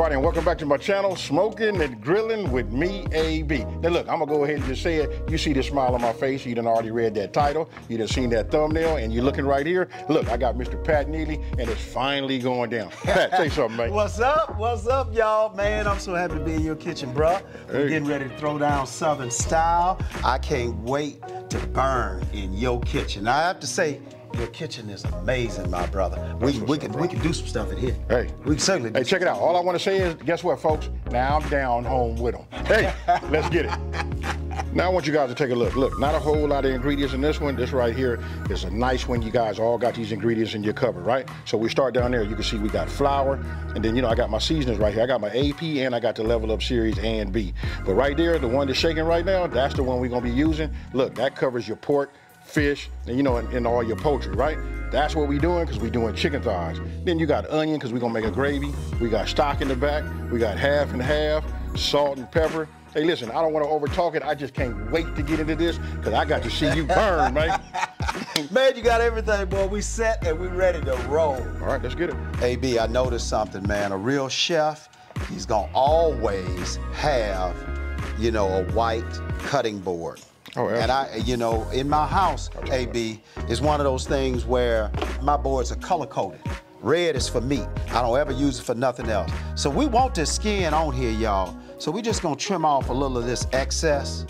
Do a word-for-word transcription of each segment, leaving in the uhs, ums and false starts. everybody, and welcome back to my channel, Smokin' and Grillin' with me, A B. Now look, I'm gonna go ahead and just say it. You see the smile on my face. You done already read that title. You done seen that thumbnail, and you're looking right here. Look, I got Mister Pat Neely, and it's finally going down. Pat, say something, mate. What's up? What's up, y'all? Man, I'm so happy to be in your kitchen, bruh. We're hey. getting ready to throw down Southern style. I can't wait to burn in your kitchen. Now, I have to say, your kitchen is amazing, my brother. We, we, could, we could do some stuff in here. Hey. We can certainly do Hey, check it out. All I want to say is, guess what, folks? Now I'm down home with them. Hey, let's get it. Now I want you guys to take a look. Look, not a whole lot of ingredients in this one. This right here is a nice one. You guys all got these ingredients in your cupboard, right? So we start down there. You can see we got flour, and then, you know, I got my seasonings right here. I got my A P, and I got the Level Up Series A and B. But right there, the one that's shaking right now, that's the one we're going to be using. Look, that covers your pork, fish, and you know, and, and all your poultry, right? That's what we doing, because we doing chicken thighs. Then you got onion, because we're gonna make a gravy. We got stock in the back. We got half and half, salt and pepper. Hey, listen, I don't want to over talk it. I just can't wait to get into this, because I got to see you burn, man. Man, you got everything, boy. We set and we ready to roll. All right, let's get it. A B, I noticed something, man. A real chef, he's gonna always have, you know, a white cutting board. Oh, and I, you know, in my house, A B, is one of those things where my boards are color-coded. Red is for meat. I don't ever use it for nothing else. So we want this skin on here, y'all. So we just gonna trim off a little of this excess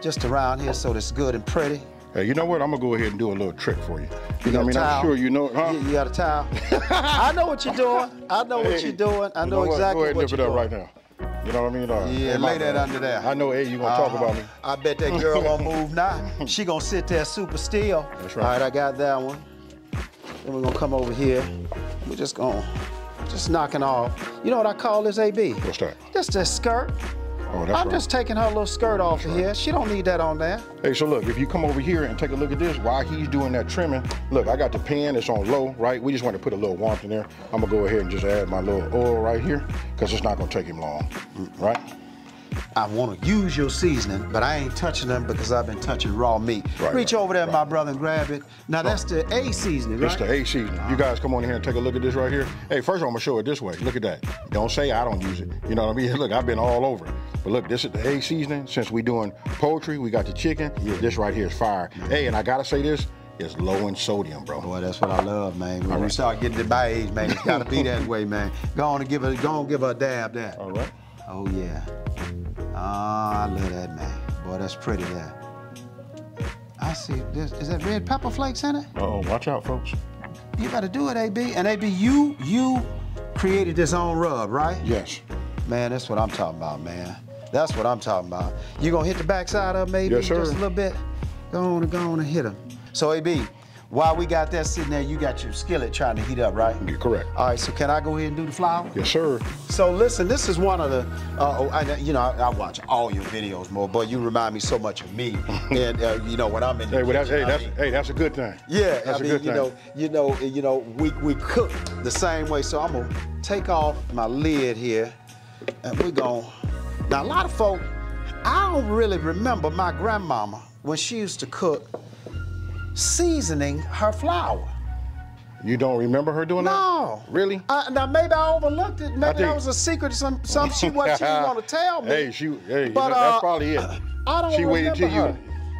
just around here so it's good and pretty. Hey, you know what? I'm gonna go ahead and do a little trick for you. You, you know what I mean? I'm sure you know it, huh? You, you got a towel. I know what you're doing. I know hey, what you're doing. I you know, know what? exactly what you're doing. Go ahead and dip it up doing. right now. You know what I mean? Uh, yeah, lay that under there. I know, hey, you gonna uh, talk about me. I bet that girl won't move now. She gonna sit there super still. That's right. All right, I got that one. Then we're gonna come over here. We're just gonna, just knocking off. You know what I call this, A B? What's that? That's the skirt. Oh, that's I'm right. just taking her little skirt off that's of right. here. She don't need that on there. Hey, so look, if you come over here and take a look at this, while he's doing that trimming, look, I got the pan, it's on low, right? We just want to put a little warmth in there. I'm gonna go ahead and just add my little oil right here, because it's not gonna take him long, right? I want to use your seasoning, but I ain't touching them because I've been touching raw meat. Right, Reach right, over there, right. my brother, and grab it. Now, right. that's the A seasoning, right? That's the A seasoning. You guys come on here and take a look at this right here. Hey, first I'm going to show it this way. Look at that. Don't say I don't use it. You know what I mean? Look, I've been all over it. But look, this is the A seasoning. Since we're doing poultry, we got the chicken. Yeah. This right here is fire. Yeah. Hey, and I got to say this. It's low in sodium, bro. Boy, that's what I love, man. When all we right. start getting to my age, man, it's got to be that way, man. Go on and give it, go on and give her a dab there. All right. Oh, yeah. Ah, oh, I love that, man. Boy, that's pretty there. I see this. Is that red pepper flakes in it? Uh-oh, watch out, folks. You better do it, A B. And A B, you you created this own rub, right? Yes. Man, that's what I'm talking about, man. That's what I'm talking about. You gonna hit the backside of them, A B, yes, sir. Just a little bit? Go on and go on and hit them. So, A B, while we got that sitting there, you got your skillet trying to heat up, right? You're correct. All right, so can I go ahead and do the flour? Yes, sir. So listen, this is one of the, uh, I, you know, I, I watch all your videos, more, but you remind me so much of me. And uh, you know, when I'm in the hey, kitchen, that's, hey, that's, mean, hey, that's a good thing. Yeah, that's I mean, a good you know, thing. you know, you know, we we cook the same way. So I'm gonna take off my lid here, and we're gonna. Now a lot of folk, I don't really remember my grandmama when she used to cook. Seasoning her flour. You don't remember her doing no. that? No. Really? Uh, now maybe I overlooked it. Maybe that was a secret. Some some she wasn't going to tell me. Hey, she. Hey, but, uh, that's probably it. I don't she remember waited till her.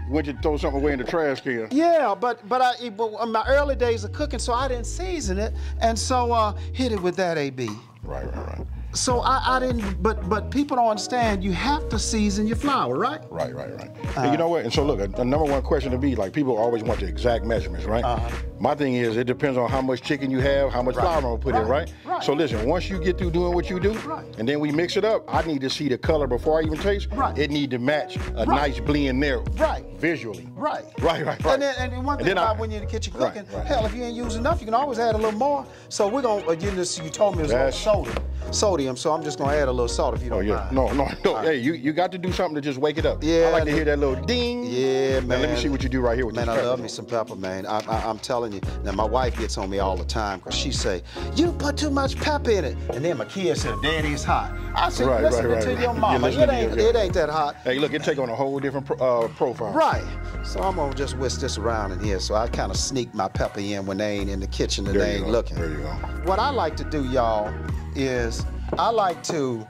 you. Would you throw something away in the trash can? Yeah, but but I but in my early days of cooking, so I didn't season it, and so uh, hit it with that, A B. Right, right, right. So I, I didn't, but but people don't understand, you have to season your flour, right? Right, right, right. Uh, and you know what, and so look, a, a number one question to be, like people always want the exact measurements, right? Uh, My thing is, it depends on how much chicken you have, how much right, flour I'm gonna put right, in, right? right? So listen, once you get through doing what you do, right. and then we mix it up, I need to see the color before I even taste. Right. It need to match a right. nice blend there. Right. Visually. Right. Right, right, right. And then, and one thing and about I, when you're in the kitchen cooking, right, right. hell, if you ain't used enough, you can always add a little more. So we're gonna, again, this, you told me it was gonna soda. Sodium, so I'm just gonna add a little salt if you don't oh, yeah. mind. No, no, no. Right. Hey, you, you got to do something to just wake it up. Yeah. I like to hear that little ding. Yeah, man. Now, let me see what you do right here with man, this. Man, I love me some pepper, man. I, I, I'm telling you. Now, my wife gets on me all the time because she say, you put too much pepper in it. And then my kids say, Daddy, it's hot. I said, right, listen right, right, to right. your mama. It ain't, it ain't that hot. Hey, look, it take on a whole different pro uh, profile. Right. So I'm gonna just whisk this around in here. So I kind of sneak my pepper in when they ain't in the kitchen and there they ain't go. looking. There you go. What I like to do, y'all, is I like to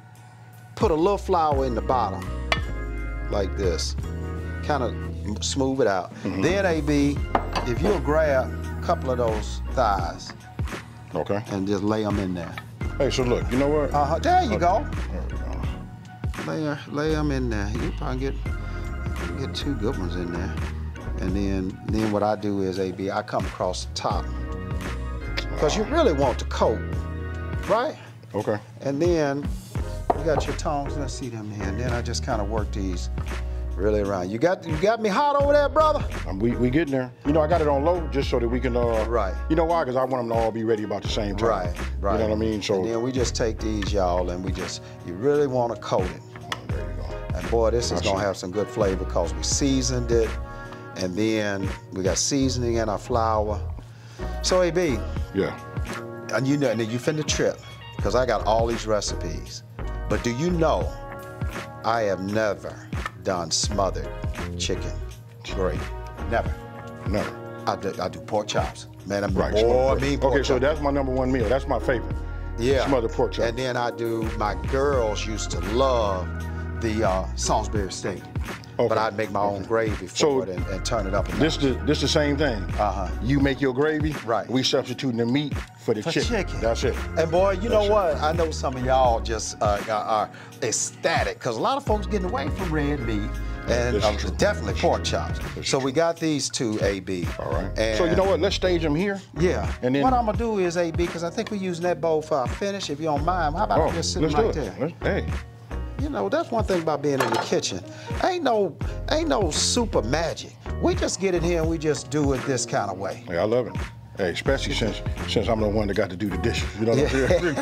put a little flour in the bottom, like this. Kind of smooth it out. Mm-hmm. Then, A B, if you'll grab a couple of those thighs. Okay. And just lay them in there. Hey, so look, you know what? Uh-huh, there you okay. go. There we go. Lay, lay them in there. You probably get, you get two good ones in there. And then, then what I do is, A B, I come across the top. Because you really want to coat, right? Okay. And then you got your tongs. Let's see them here. And then I just kind of work these really around. You got you got me hot over there, brother? Um, we, we getting there. You know, I got it on low just so that we can, uh, right. You know why? Because I want them to all be ready about the same time. Right, right. You know what I mean? So. And then we just take these, y'all, and we just, you really want to coat it. Oh, there you go. And boy, this is going to have some good flavor because we seasoned it. And then we got seasoning in our flour. So, A B. Yeah. And you know, and you finna trip, because I got all these recipes. But do you know, I have never done smothered chicken. Great. Never. Never. I do, I do pork chops. Man, I'm right. Boy, I mean pork okay, chops. So that's my number one meal. That's my favorite. Yeah. Smothered pork chops. And then I do, my girls used to love the uh, Salisbury steak. Okay. But I'd make my own gravy for so it and, and turn it up. This is this the same thing. Uh-huh. You make your gravy. Right. We substituting the meat for the for chicken. chicken. That's it. And boy, you That's know it. what? I know some of y'all just uh, are ecstatic because a lot of folks getting away from red meat and uh, definitely pork chops. So we got these two, A B. All right. And so you know what? Let's stage them here. Yeah. And then what I'm gonna do is, A B, because I think we're using that bowl for our finish. If you don't mind, how about oh, we just sit right do it. there? Let's, hey. You know, that's one thing about being in the kitchen. Ain't no, ain't no super magic. We just get in here and we just do it this kind of way. Hey, I love it. Hey, especially since since I'm the one that got to do the dishes. You know what yeah. I'm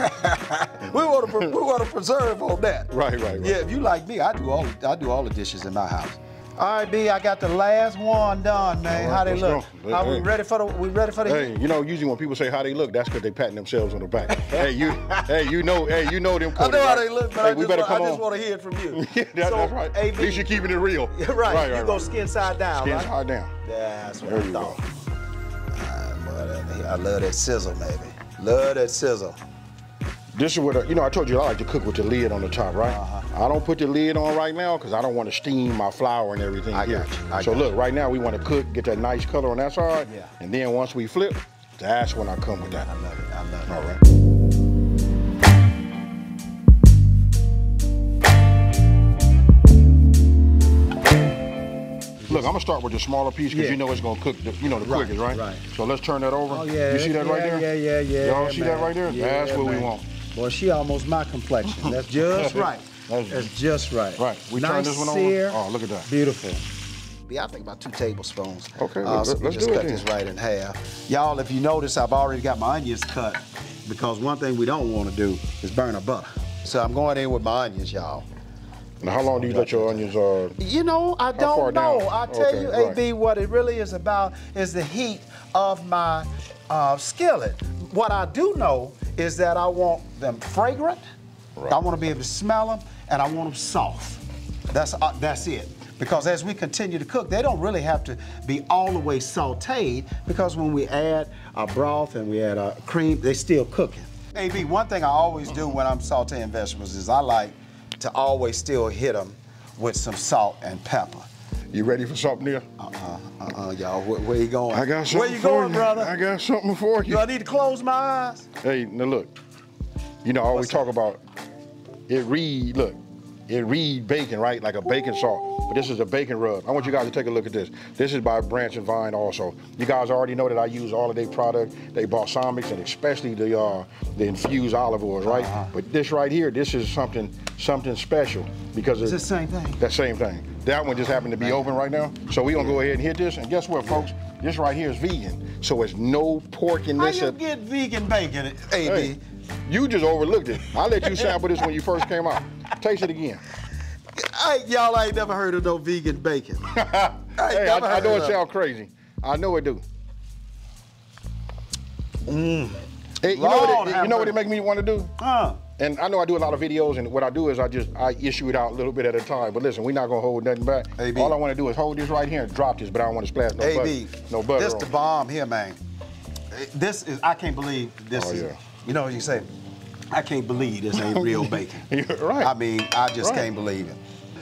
saying? we want to we want to preserve on that. Right, right, right. Yeah, if you like me, I do all I do all the dishes in my house. All right, B, I got the last one done, man. Right, how they look? Go. Are hey. we ready for the? We ready for the? Hey, you know, usually when people say how they look, that's because they patting themselves on the back. hey, you, hey, you know, hey, you know them. I know how they look, but hey, I, we just better want, come I just on. want to hear it from you. yeah, that, so, that's right. A B, at least you're keeping it real. right, right, you right, go right. skin side down. Skin right? side down. That's what there I thought. Go. Right, I love that sizzle, baby. Love that sizzle. This is what, I, you know, I told you I like to cook with the lid on the top, right? Uh-huh. I don't put the lid on right now because I don't want to steam my flour and everything I here. Got you. I so got look, you. right now we want to cook, get that nice color on that side, yeah. and then once we flip, that's when I come with that. I love it, I love it. All right. Look, I'm gonna start with the smaller piece because yeah. you know it's gonna cook, the, you know, the right, quickest, right? Right. So let's turn that over. Oh yeah. You see that yeah, right there? Yeah, yeah, yeah. Y'all see man. that right there? Yeah, that's yeah, what man. we want. Well, she almost my complexion. That's just right. That's, That's just right. Right. We nice turn this one over. Sear, oh, look at that. Beautiful. Yeah, I think about two tablespoons. Okay. Uh, so let's we just do cut it this right in half. Y'all, if you notice, I've already got my onions cut because one thing we don't want to do is burn a butter. So I'm going in with my onions, y'all. Now, how long do you let your onions? Uh, you know, I don't know. I tell okay, you, A B, right. what it really is about is the heat of my uh, skillet. What I do know is that I want them fragrant. Right. I want to be able to smell them, and I want them soft. That's uh, that's it. Because as we continue to cook, they don't really have to be all the way sauteed. Because when we add our broth and we add our cream, they're still cooking. A B, one thing I always do when I'm sauteing vegetables is I like to always still hit them with some salt and pepper. You ready for something here? Uh-uh, uh-uh, y'all. Where, where you going? I got something Where you for going, you. brother? I got something for you. Do I need to close my eyes? Hey, now look. You know, I always talk about it read, look, it read bacon, right? Like a bacon Ooh. salt. But this is a bacon rub. I want you guys to take a look at this. This is by Branch and Vine also. You guys already know that I use all of their product, they balsamics, and especially the uh, the infused olive oils, right? Uh-huh. But this right here, this is something something special because it's the same thing. That same thing. That one just happened to be Man. open right now. So we're gonna go ahead and hit this. And guess what, folks? This right here is vegan. So it's no pork in this. How you get vegan bacon, A B? Hey, you just overlooked it. I let you sample this when you first came out. Taste it again. Y'all ain't never heard of no vegan bacon. I, hey, I, I know it sounds crazy. I know it do. Mm. Hey, you know what it, you know what it make me want to do? Huh. And I know I do a lot of videos, and what I do is I just I issue it out a little bit at a time. But listen, we're not gonna hold nothing back. A B. All I want to do is hold this right here and drop this, but I don't want to splash no A B. butter. No butter. This on. the bomb here, man. This is I can't believe this. Oh, is, yeah. You know what you say? I can't believe this ain't real bacon. You're right. I mean, I just right. can't believe it.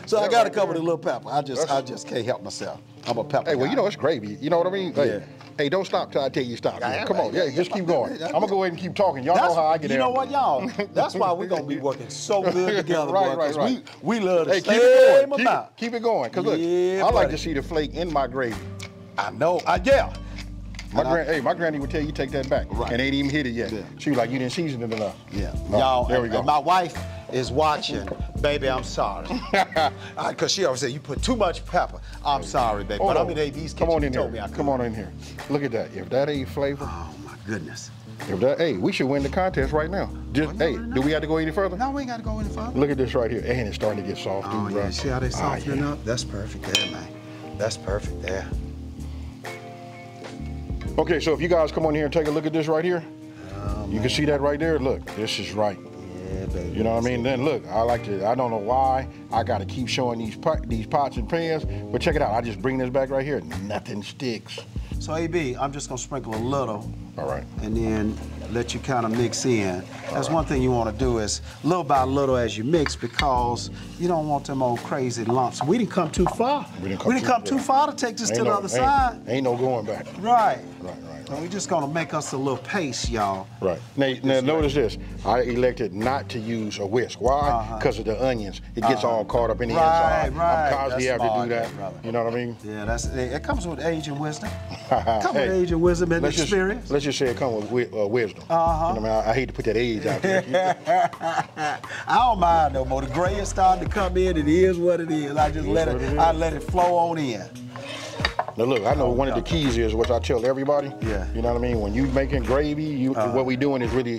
So yeah, I got to right cover the little pepper. I just, That's I just can't help myself. I'm a pepper. Hey, well, guy. You know it's gravy. You know what I mean? Hey, yeah. hey don't stop till I tell you stop. Yeah, come on, yeah, just keep going. I'm gonna go ahead and keep talking. Y'all know how I get. You know what, y'all? That's why we're gonna be working so good together, right, boy, right, right. We, we love the hey, same keep amount. Keep, keep it going, cause look, yeah, I like buddy. to see the flake in my gravy. I know. I yeah. My gran I, hey, my granny would tell you take that back. Right. And ain't even hit it yet. Yeah. She was like, you didn't season it enough. Yeah. No, y'all, there we go. And my wife is watching. Baby, I'm sorry. Because she always said, you put too much pepper. I'm sorry, baby. Oh, but no. I'm in A B's kitchen. Come on in here. Me I Come on in here. Look at that. If that ain't flavor. Oh, my goodness. If that, hey, we should win the contest right now. Just, oh, no, hey, no, no, do we have to go any further? No, we ain't got to go any further. Look at this right here. And it's starting to get soft, oh, dude, yeah. Bro. See how they softening oh, yeah. up? That's perfect there, man. That's perfect there. Okay, so if you guys come on here and take a look at this right here, oh, you can see that right there. Look, this is right. Yeah, baby. You know what I mean? Then look, I like to. I don't know why I got to keep showing these pot, these pots and pans, but check it out. I just bring this back right here. Nothing sticks. So A B, I'm just gonna sprinkle a little. All right. And then let you kind of mix in. That's right. One thing you want to do is little by little as you mix, because you don't want them old crazy lumps. We didn't come too far. We didn't come, we didn't too, come too far to take this ain't to no, the other ain't, side. Ain't no going back. Right. Right, right, right. We're just going to make us a little paste, y'all. Right. Now, now notice this. I elected not to use a whisk. Why? Because uh-huh. of the onions. It gets uh-huh. all caught up in the right, inside. Right, I'm constantly having to do that. Brother. You know what I mean? Yeah, that's it comes with age and wisdom. Come hey, with age and wisdom and let's experience. Just, let's just say it comes with uh, wisdom. Uh-huh. You know, I, mean, I, I hate to put that age out there. I don't mind no more. The gray is starting to come in. It is what it is. I just let it, it I let it flow on in. Now look, I know oh, one no. of the keys is what I tell everybody. Yeah. You know what I mean? When you making gravy, you, uh-huh. what we doing is really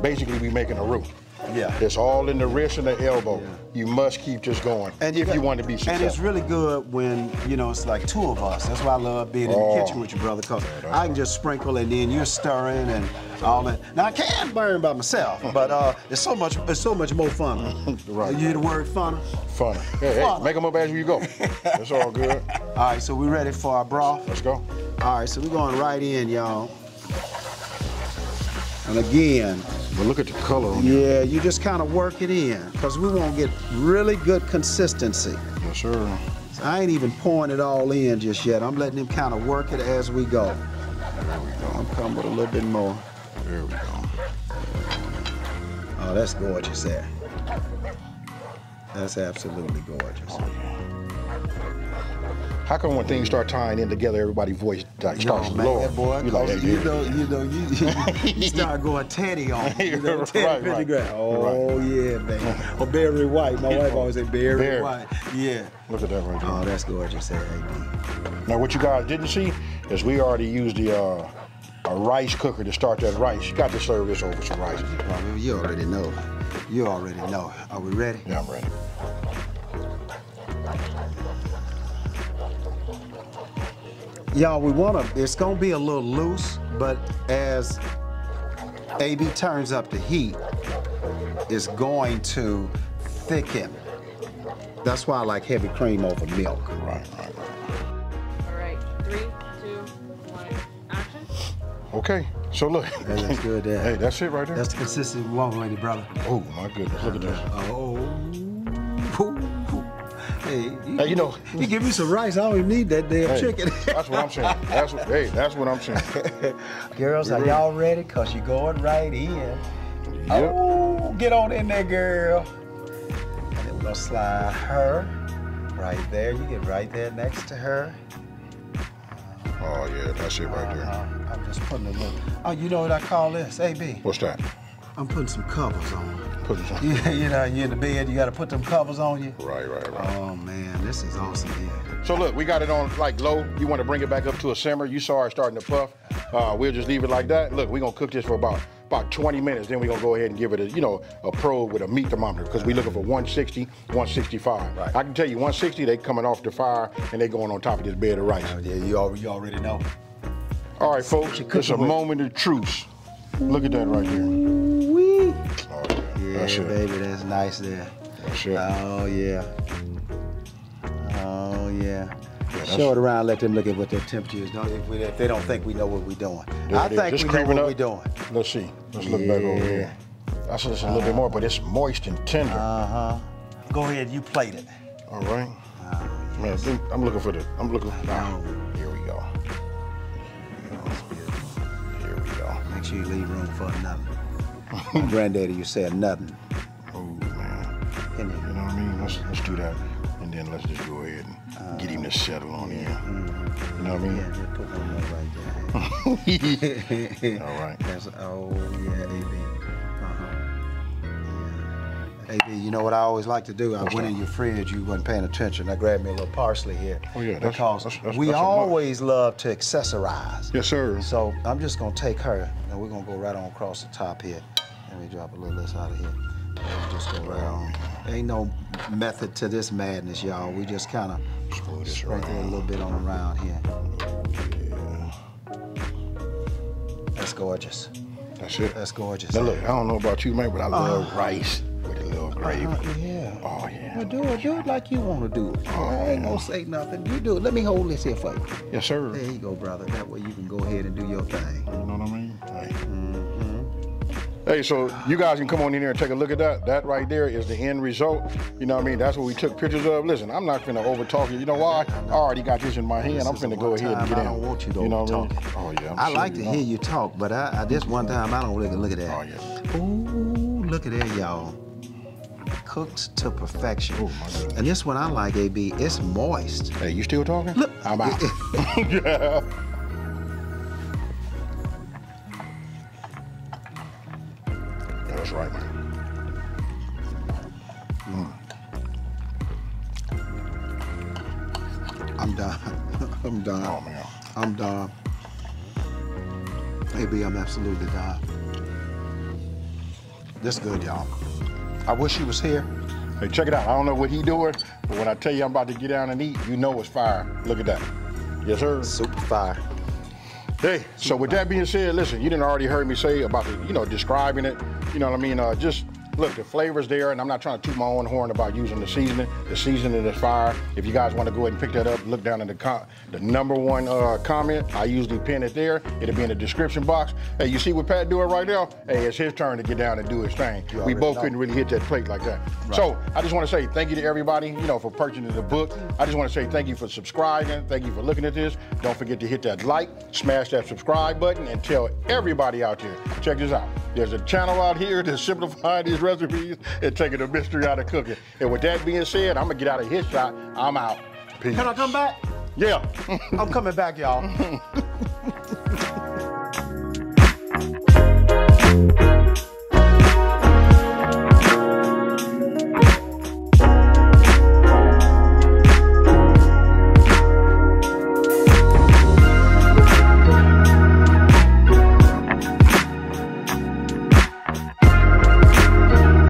basically we making a roux. Yeah. It's all in the wrist and the elbow. Yeah. You must keep this going and if you, got, you want to be successful. And it's really good when, you know, it's like two of us. That's why I love being oh. in the kitchen with your brother, because I can just sprinkle and then you're stirring and all that. Now, I can burn by myself, but uh, it's so much it's so much more fun. Right. You hear the word funner? Funner. Hey, hey, make them up as you go. That's all good. All right, so we ready for our broth? Let's go. All right, so we're going right in, y'all. And again, but look at the color on yeah, there. You just kind of work it in, because we want to get really good consistency. Yes, sir. So I ain't even pouring it all in just yet. I'm letting them kind of work it as we go. There we go. I'm coming with a little bit more. There we go. Oh, that's gorgeous there. That's absolutely gorgeous. How come when things start tying in together, everybody's voice like, starts no, man, lower? That boy, you, like, hey, you, yeah, know, yeah. you know, you know, you, you start going Teddy on, you know, Teddy right, Pendergrass. Right. Oh right. yeah, man. Or Barry White. My wife always said Barry, Barry White. Yeah. Look at that right there. Oh, that's gorgeous, that A B. Now, what you guys didn't see is we already used the uh, a rice cooker to start that rice. You got to serve this over some rice. Well, you already know. You already know. Are we ready? Yeah, I'm ready. Y'all, we want to, it's going to be a little loose, but as A B turns up the heat, it's going to thicken. That's why I like heavy cream over milk. Right, right, right. All right, three, two, one, action. Okay, so look. Hey, that's good there. Hey, that's it right there. That's the consistency we want, lady brother. Oh, my goodness, look at this. Oh. Hey, you, hey, you know, you give me some rice, I don't even need that damn hey, chicken. That's what I'm saying. That's what, hey, that's what I'm saying. Girls, We're are y'all ready? Cause you're going right in. Yep. Oh, get on in there, girl. And then we're gonna slide her right there. You get right there next to her. Oh yeah, that's it right there. Uh, I'm just putting a little. Oh, you know what I call this, A B? What's that? I'm putting some covers on. Putting some. Yeah, you know, you're in the bed, you got to put them covers on you. Right, right, right. Oh, man, this is awesome here. So look, we got it on like low. You want to bring it back up to a simmer. You saw it starting to puff. Uh, we'll just leave it like that. Look, we're going to cook this for about, about twenty minutes. Then we're going to go ahead and give it a, you know, a probe with a meat thermometer, because we're looking for one sixty, one sixty-five. Right. I can tell you one sixty, they coming off the fire and they going on top of this bed of rice. Oh, yeah, you already, you already know. All right, folks, it's a with. moment of truce. Look at that right there. Wee. Oh, yeah, yeah that's baby, it. that's nice there. That's it. Oh, yeah. Oh, yeah. yeah Show it around, let them look at what their temperature is. Don't, if, we, if they don't think we know what we're doing. There, I think we know what we're doing. Let's see. Let's look yeah. back over here. I said it's a uh, little bit more, but it's moist and tender. Uh-huh. Go ahead, you plate it. All right. Uh, yes. Man, I'm looking for the, I'm looking for the, oh, here we go. Here we go. Make sure you leave room for nothing. My granddaddy, you said nothing. Oh, man. You know what I mean? Let's, let's do that. And then let's just go ahead and uh, get him to settle on in. Mm-hmm. You know what I mean? Yeah, just put one more right there. All right. That's, oh, yeah, A B. Uh-huh. Yeah. A B, you know what I always like to do? I what's went that? In your fridge, you weren't paying attention. I grabbed me a little parsley here. Oh, yeah. That's, because that's, that's, we that's always love to accessorize. Yes, sir. So I'm just going to take her, and we're going to go right on across the top here. Let me drop a little less out of here. Just go right on. Ain't no method to this madness, y'all. We just kind of sprinkle right a little bit on around here. Yeah. That's gorgeous. That's it. That's gorgeous. Now look, I don't know about you, man, but I love uh, rice with a little gravy. Uh, yeah. Oh yeah. Well, do it. Do it like you want to do it. Oh, I ain't gonna say nothing. You do it. Let me hold this here for you. Yes, sir. There you go, brother. That way you can go ahead and do your thing. You know what I mean? Right. Mm-hmm. Hey, so you guys can come on in there and take a look at that. That right there is the end result. You know what I mean? That's what we took pictures of. Listen, I'm not finna over talk you. You know why? I already got this in my hand. This I'm finna go ahead and get in. I don't want you to you know over talk. I mean? Oh, yeah, I sure like to know. Hear you talk, but I, I this one time, I don't really look at that. Oh, yeah. Ooh, look at that, y'all. Cooks to perfection. Oh, my goodness. And this one I like, A B, it's moist. Hey, you still talking? Look. I'm out. Yeah. That's right, man. Mm. I'm done. I'm done. Oh, man. I'm done. A B, I'm absolutely done. This good, y'all. I wish he was here. Hey, check it out. I don't know what he doing, but when I tell you I'm about to get down and eat, you know it's fire. Look at that. Yes, sir. Super fire. Hey, so with that being said, listen, you didn't already heard me say about the, you know, describing it. You know what I mean? Uh, just look, the flavor's there, and I'm not trying to toot my own horn about using the seasoning. The seasoning is fire. If you guys want to go ahead and pick that up, look down in the com the number one uh, comment. I usually pin it there. It'll be in the description box. Hey, you see what Pat doing right now? Hey, it's his turn to get down and do his thing. You we both know. Couldn't really hit that plate like that. Right. So I just want to say thank you to everybody, you know, for purchasing the book. I just want to say thank you for subscribing. Thank you for looking at this. Don't forget to hit that like, smash that subscribe button, and tell everybody out there. Check this out. There's a channel out here to simplify these recipes and taking the mystery out of cooking. And with that being said, I'm gonna get out of his shot. I'm out. Peace. Can I come back? Yeah. I'm coming back, y'all.